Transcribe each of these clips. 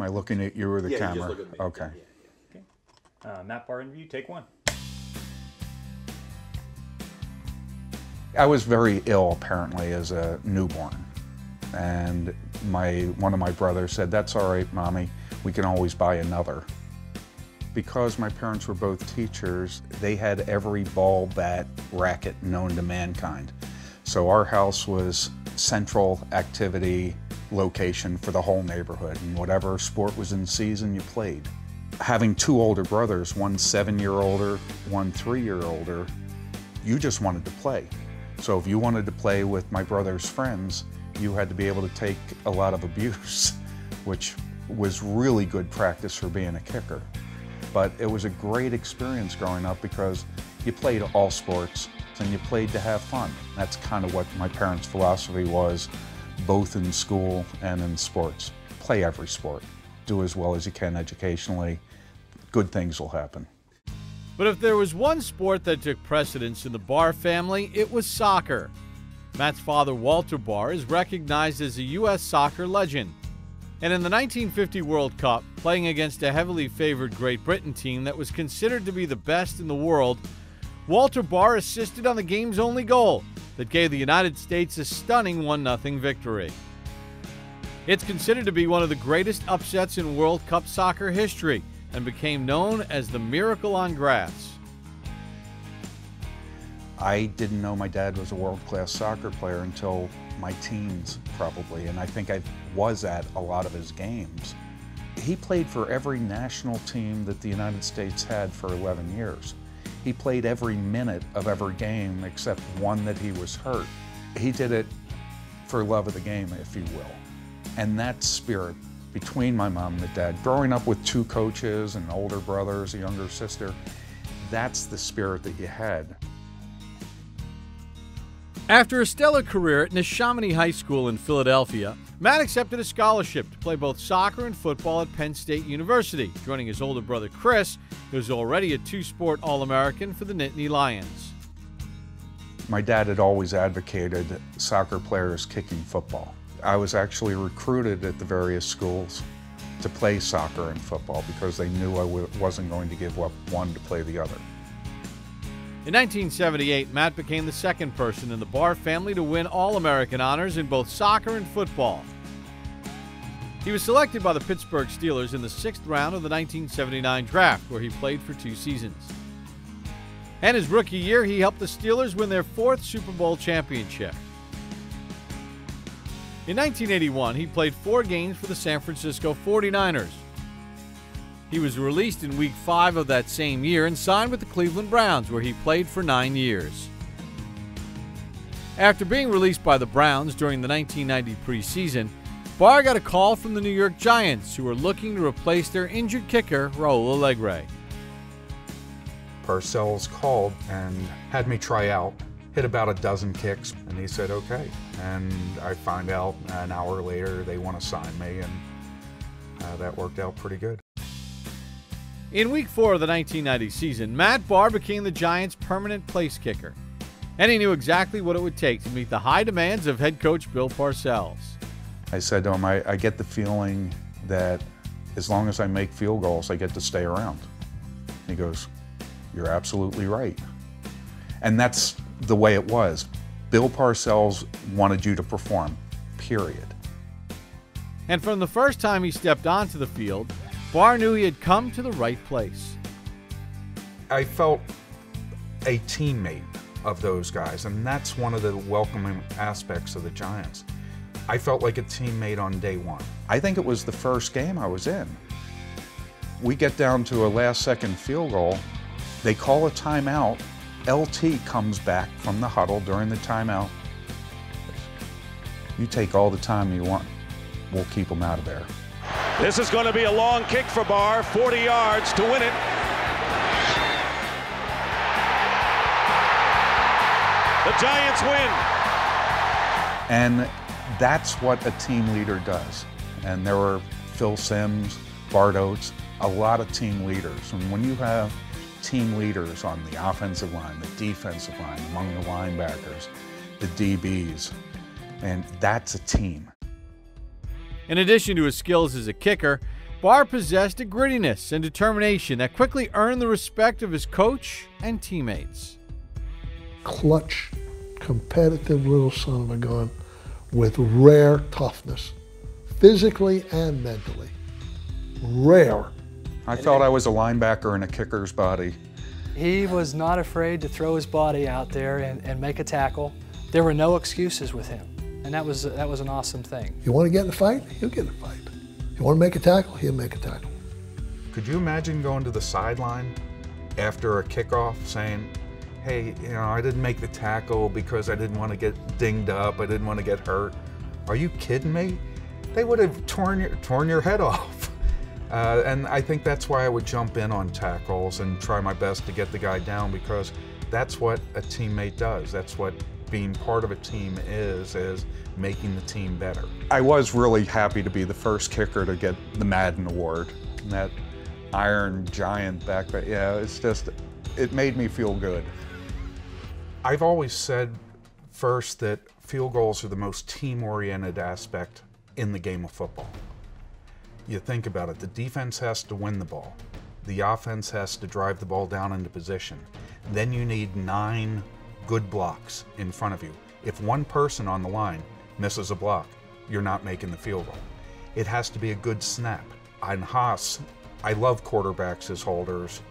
Am I looking at you or the camera? You just look at me. Okay. Yeah, yeah. Okay. Matt Bahr interview, take one. I was very ill, apparently, as a newborn. And one of my brothers said, "That's all right, Mommy, we can always buy another." Because my parents were both teachers, they had every ball, bat, racket known to mankind. So our house was central activity location for the whole neighborhood, and whatever sport was in season, you played. Having two older brothers, one 7-year older, one 3-year older, you just wanted to play. So if you wanted to play with my brother's friends, you had to be able to take a lot of abuse, which was really good practice for being a kicker. But it was a great experience growing up because you played all sports and you played to have fun. That's kind of what my parents' philosophy was, both in school and in sports. Play every sport. Do as well as you can educationally. Good things will happen. But if there was one sport that took precedence in the Bahr family, it was soccer. Matt's father, Walter Bahr, is recognized as a U.S. soccer legend. And in the 1950 World Cup, playing against a heavily favored Great Britain team that was considered to be the best in the world, Walter Bahr assisted on the game's only goal that gave the United States a stunning 1-0 victory. It's considered to be one of the greatest upsets in World Cup soccer history and became known as the Miracle on Grass. I didn't know my dad was a world-class soccer player until my teens, probably, and I think I was at a lot of his games. He played for every national team that the United States had for 11 years. He played every minute of every game except one that he was hurt. He did it for love of the game, if you will. And that spirit between my mom and dad, growing up with two coaches and older brothers, a younger sister, that's the spirit that you had. After a stellar career at Neshaminy High School in Philadelphia, Matt accepted a scholarship to play both soccer and football at Penn State University, joining his older brother Chris, who was already a two-sport All-American for the Nittany Lions. My dad had always advocated soccer players kicking football. I was actually recruited at the various schools to play soccer and football because they knew I wasn't going to give up one to play the other. In 1978, Matt became the second person in the Bahr family to win All-American honors in both soccer and football. He was selected by the Pittsburgh Steelers in the 6th round of the 1979 draft, where he played for 2 seasons. And his rookie year, he helped the Steelers win their 4th Super Bowl championship. In 1981, he played 4 games for the San Francisco 49ers. He was released in Week 5 of that same year and signed with the Cleveland Browns, where he played for 9 years. After being released by the Browns during the 1990 preseason, Bahr got a call from the New York Giants, who were looking to replace their injured kicker, Raul Alegre. Parcells called and had me try out, hit about a dozen kicks, and he said, okay. And I find out an hour later they want to sign me, and that worked out pretty good. In Week 4 of the 1990 season, Matt Bahr became the Giants' permanent place kicker, and he knew exactly what it would take to meet the high demands of head coach Bill Parcells. I said to him, I get the feeling that as long as I make field goals, I get to stay around. And he goes, "You're absolutely right." And that's the way it was. Bill Parcells wanted you to perform, period. And from the first time he stepped onto the field, Bahr knew he had come to the right place. I felt a teammate of those guys, and that's one of the welcoming aspects of the Giants. I felt like a teammate on day one. I think it was the first game I was in. We get down to a last-second field goal. They call a timeout. LT comes back from the huddle during the timeout. "You take all the time you want. We'll keep them out of there." This is going to be a long kick for Bahr, 40 yards to win it. The Giants win. And that's what a team leader does. And there were Phil Sims, Bart Oates, a lot of team leaders. And when you have team leaders on the offensive line, the defensive line, among the linebackers, the DBs, and that's a team. In addition to his skills as a kicker, Bahr possessed a grittiness and determination that quickly earned the respect of his coach and teammates. Clutch, competitive little son of a gun with rare toughness, physically and mentally. Rare. I felt I was a linebacker in a kicker's body. He was not afraid to throw his body out there and make a tackle. There were no excuses with him, and that was an awesome thing. You want to get in a fight? He'll get in a fight. You want to make a tackle? He'll make a tackle. Could you imagine going to the sideline after a kickoff saying, hey, you know, I didn't make the tackle because I didn't want to get dinged up, I didn't want to get hurt. Are you kidding me? They would have torn your head off. And I think that's why I would jump in on tackles and try my best to get the guy down, because that's what a teammate does. That's what being part of a team is making the team better. I was really happy to be the first kicker to get the Madden award. And that Iron Giant back there, yeah, it's just, it made me feel good. I've always said first that field goals are the most team-oriented aspect in the game of football. You think about it, the defense has to win the ball. The offense has to drive the ball down into position. Then you need 9 good blocks in front of you. If one person on the line misses a block, you're not making the field goal. It has to be a good snap. And Haas, I love quarterbacks as holders.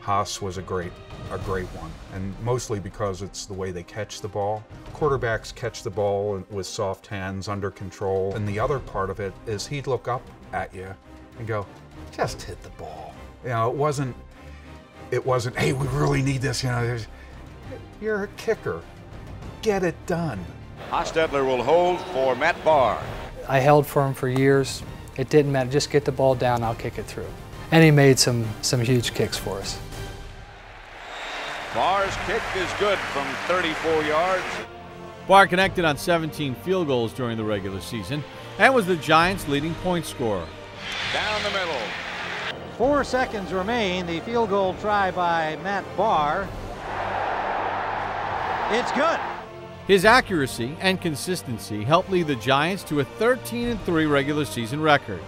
Haas was a great one, and mostly because it's the way they catch the ball. Quarterbacks catch the ball with soft hands, under control. And the other part of it is he'd look up at you and go, just hit the ball. You know, it wasn't, hey, we really need this, you know. You're a kicker. Get it done. Hostetler will hold for Matt Bahr. I held for him for years. It didn't matter. Just get the ball down, I'll kick it through. And he made some huge kicks for us. Bahr's kick is good from 34 yards. Bahr connected on 17 field goals during the regular season and was the Giants' leading point scorer. Down the middle. 4 seconds remain. The field goal try by Matt Bahr. It's good. His accuracy and consistency helped lead the Giants to a 13-3 regular season record.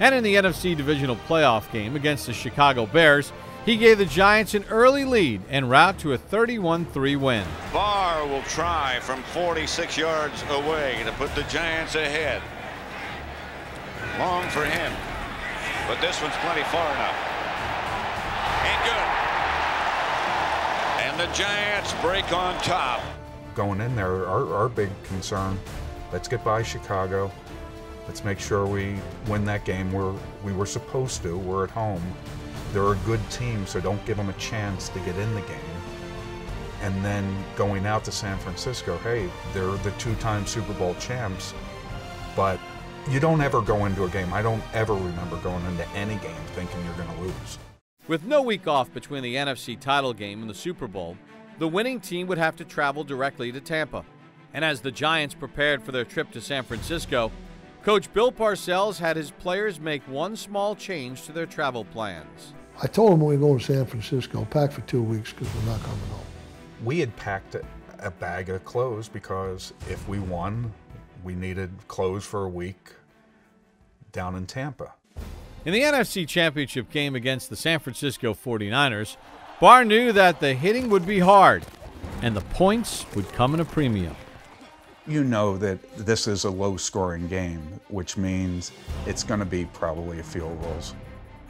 And in the NFC Divisional Playoff game against the Chicago Bears, he gave the Giants an early lead en route to a 31-3 win. Bahr will try from 46 yards away to put the Giants ahead. Long for him, but this one's plenty far enough. And good. And the Giants break on top. Going in there, our big concern, let's get by Chicago. Let's make sure we win that game. We were supposed to. We're at home. They're a good team, so don't give them a chance to get in the game. And then going out to San Francisco, hey, they're the two-time Super Bowl champs, but you don't ever go into a game. I don't ever remember going into any game thinking you're going to lose. With no week off between the NFC title game and the Super Bowl, the winning team would have to travel directly to Tampa. And as the Giants prepared for their trip to San Francisco, Coach Bill Parcells had his players make one small change to their travel plans. I told them when we go to San Francisco, pack for 2 weeks because we're not coming home. We had packed a bag of clothes because if we won, we needed clothes for a week down in Tampa. In the NFC Championship game against the San Francisco 49ers, Bahr knew that the hitting would be hard and the points would come at a premium. You know that this is a low-scoring game, which means it's going to be probably a field goals.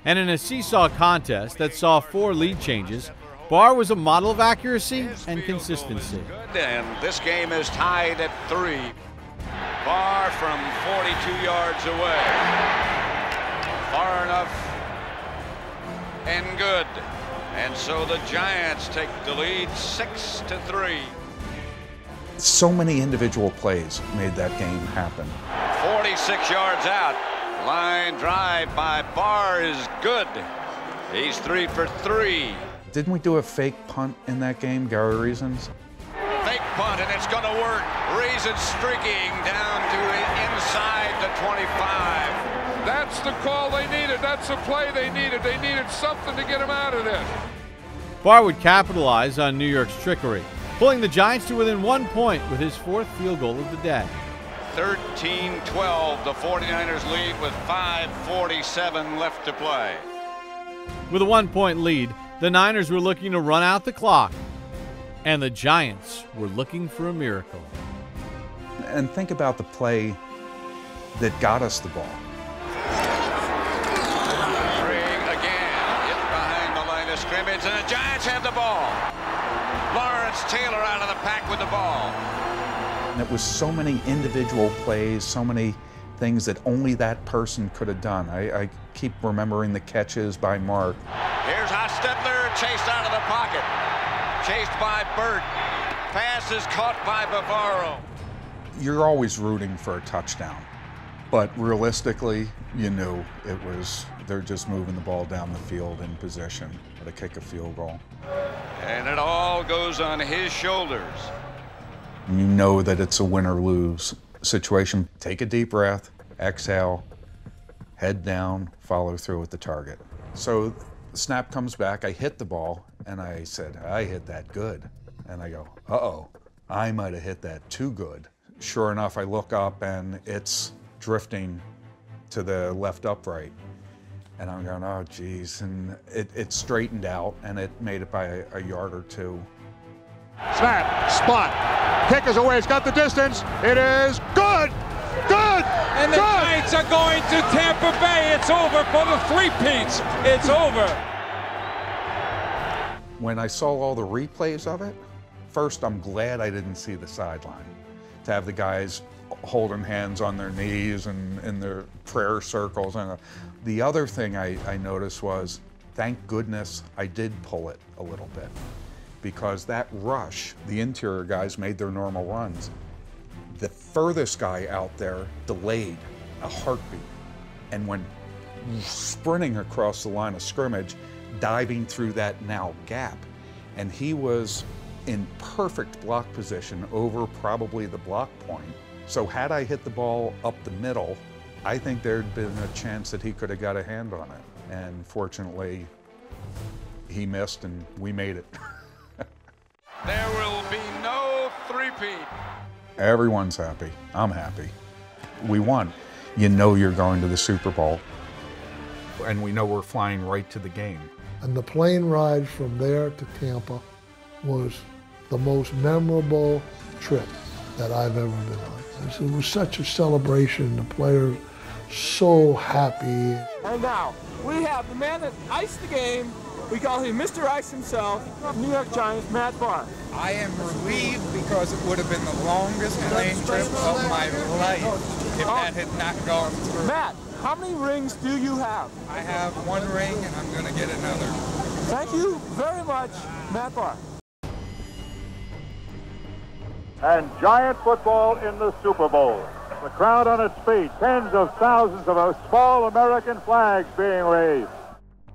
And in a seesaw contest that saw 4 lead changes, Bahr was a model of accuracy and consistency. And this game is tied at 3. Bahr from 42 yards away. Far enough and good. And so the Giants take the lead 6-3. So many individual plays made that game happen. 46 yards out. Line drive by Bahr is good. He's 3 for 3. Didn't we do a fake punt in that game, Gary Reasons? Fake punt, and it's going to work. Reasons streaking down to inside the 25. That's the call they needed. That's the play they needed. They needed something to get him out of this. Bahr would capitalize on New York's trickery, pulling the Giants to within 1 point with his 4th field goal of the day. 13-12, the 49ers lead with 5:47 left to play. With a one-point lead, the Niners were looking to run out the clock, and the Giants were looking for a miracle. And think about the play that got us the ball. Scrimmage, and the Giants have the ball. Lawrence Taylor out of the pack with the ball. And it was so many individual plays, so many things that only that person could have done. I keep remembering the catches by Mark. Here's Hostetler, chased out of the pocket. Chased by Burton. Pass is caught by Bavaro. You're always rooting for a touchdown. But realistically, you knew it was, they're just moving the ball down the field in position to kick a field goal. And it all goes on his shoulders. You know that it's a win or lose situation. Take a deep breath, exhale, head down, follow through with the target. So the snap comes back, I hit the ball, and I said, I hit that good. And I go, uh-oh, I might have hit that too good. Sure enough, I look up and it's drifting to the left upright, and I'm going, oh geez, and it straightened out, and it made it by a yard or two. Snap, spot, kick is away, it's got the distance, it is good, good, and the good. Giants are going to Tampa Bay. It's over for the three-peats, it's over. When I saw all the replays of it, first, I'm glad I didn't see the sideline, to have the guys holding hands on their knees and in their prayer circles. And the other thing I noticed was, thank goodness I did pull it a little bit, because that rush, the interior guys made their normal runs. The furthest guy out there delayed a heartbeat and went sprinting across the line of scrimmage, diving through that now gap. And he was in perfect block position over probably the block point. So had I hit the ball up the middle, I think there'd been a chance that he could have got a hand on it. And fortunately, he missed and we made it. There will be no three-peat. Everyone's happy. I'm happy. We won. You know you're going to the Super Bowl. And we know we're flying right to the game. And the plane ride from there to Tampa was the most memorable trip that I've ever been on. It was such a celebration. The players so happy. And now we have the man that iced the game. We call him Mr. Ice himself, New York Giants, Matt Bahr. I am relieved because it would have been the longest plane trip of my life if that had not gone through. Matt, how many rings do you have? I have one ring and I'm going to get another. Thank you very much, Matt Bahr. And Giant football in the Super Bowl. The crowd on its feet, tens of thousands of small American flags being raised.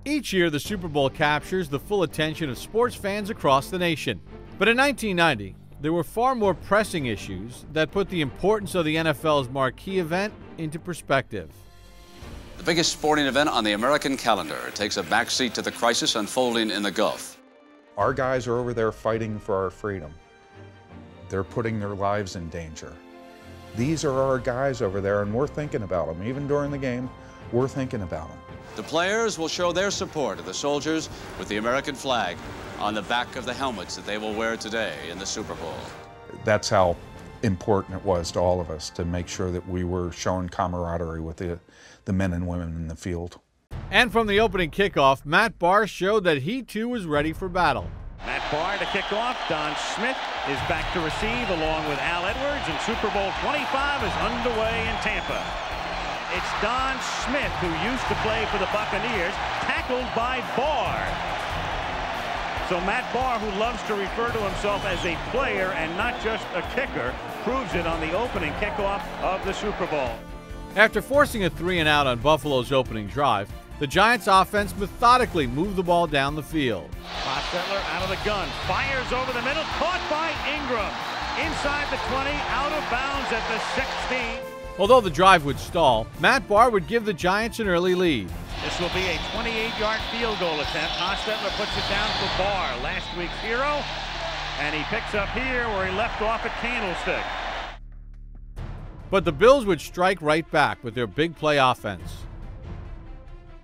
Each year, the Super Bowl captures the full attention of sports fans across the nation. But in 1990, there were far more pressing issues that put the importance of the NFL's marquee event into perspective. The biggest sporting event on the American calendar takes a backseat to the crisis unfolding in the Gulf. Our guys are over there fighting for our freedom. They're putting their lives in danger. These are our guys over there, and we're thinking about them. Even during the game, we're thinking about them. The players will show their support of the soldiers with the American flag on the back of the helmets that they will wear today in the Super Bowl. That's how important it was to all of us to make sure that we were showing camaraderie with the men and women in the field. And from the opening kickoff, Matt Bahr showed that he too was ready for battle. Matt Bahr to kick off. Don Smith is back to receive along with Al Edwards, and Super Bowl 25 is underway in Tampa. It's Don Smith, who used to play for the Buccaneers, tackled by Bahr. So Matt Bahr, who loves to refer to himself as a player and not just a kicker, proves it on the opening kickoff of the Super Bowl. After forcing a 3-and-out on Buffalo's opening drive, the Giants' offense methodically moved the ball down the field. Hostetler out of the gun, fires over the middle, caught by Ingram. Inside the 20, out of bounds at the 16. Although the drive would stall, Matt Bahr would give the Giants an early lead. This will be a 28-yard field goal attempt. Hostetler puts it down for Bahr, last week's hero, and he picks up here where he left off at Candlestick. But the Bills would strike right back with their big play offense.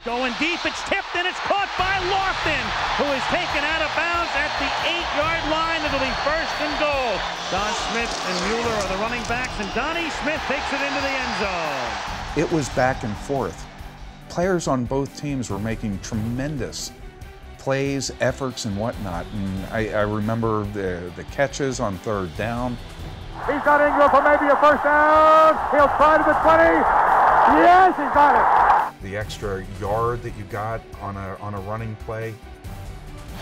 Going deep, it's tipped, and it's caught by Lofton, who is taken out of bounds at the 8-yard line. It'll be first and goal. Don Smith and Mueller are the running backs, and Donnie Smith takes it into the end zone. It was back and forth. Players on both teams were making tremendous plays, efforts, and whatnot. And I remember the catches on third down. He's got Ingram for maybe a first down. He'll try to the 20. Yes, he's got it. The extra yard that you got on a running play.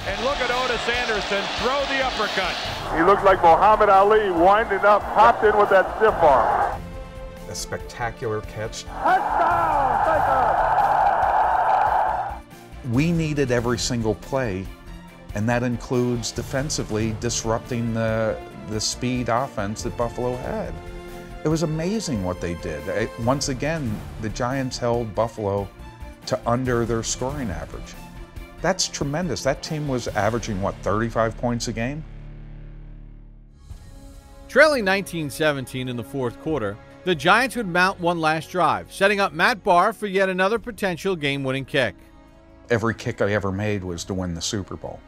And look at Otis Anderson throw the uppercut. He looked like Muhammad Ali winding up, hopped in with that stiff arm. A spectacular catch. Touchdown! We needed every single play, and that includes defensively disrupting the speed offense that Buffalo had. It was amazing what they did. Once again, the Giants held Buffalo to under their scoring average. That's tremendous. That team was averaging, what, 35 points a game? Trailing 19-17 in the fourth quarter, the Giants would mount one last drive, setting up Matt Bahr for yet another potential game-winning kick. Every kick I ever made was to win the Super Bowl.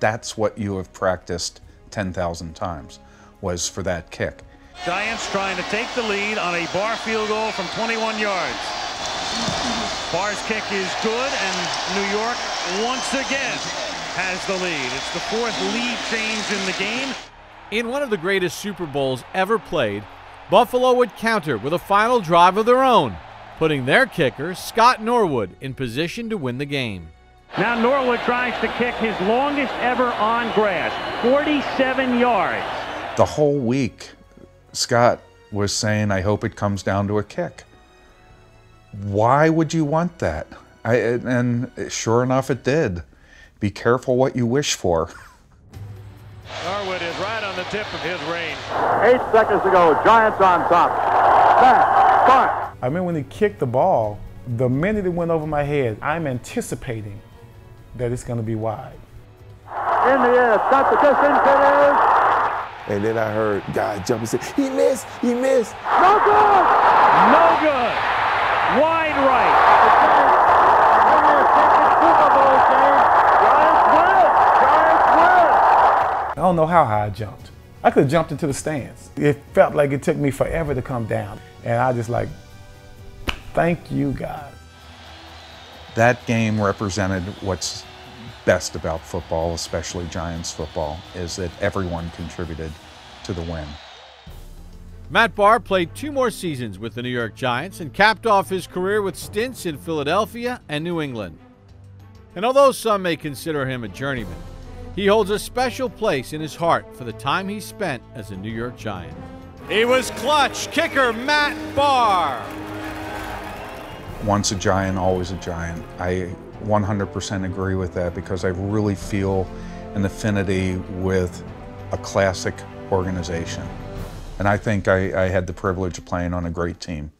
That's what you have practiced 10,000 times, was for that kick. Giants trying to take the lead on a Bahr field goal from 21 yards. Barr's kick is good, and New York once again has the lead. It's the fourth lead change in the game. In one of the greatest Super Bowls ever played, Buffalo would counter with a final drive of their own, putting their kicker, Scott Norwood, in position to win the game. Now Norwood tries to kick his longest ever on grass, 47 yards. The whole week, Scott was saying, I hope it comes down to a kick. Why would you want that? And sure enough, it did. Be careful what you wish for. Norwood is right on the tip of his range. 8 seconds to go, Giants on top. Back, front. I mean, when he kicked the ball, the minute it went over my head, I'm anticipating that it's going to be wide. In the air, stop the distance, it is. And then I heard guy jump and say, he missed, he missed. No good! No good! Wide right. I don't know how high I jumped. I could have jumped into the stands. It felt like it took me forever to come down. And I just like, thank you, God. That game represented what's best about football, especially Giants football, is that everyone contributed to the win. Matt Bahr played 2 more seasons with the New York Giants and capped off his career with stints in Philadelphia and New England. And although some may consider him a journeyman, he holds a special place in his heart for the time he spent as a New York Giant. He was clutch, kicker Matt Bahr. Once a Giant, always a Giant. I 100% agree with that because I really feel an affinity with a classic organization. And I think I had the privilege of playing on a great team.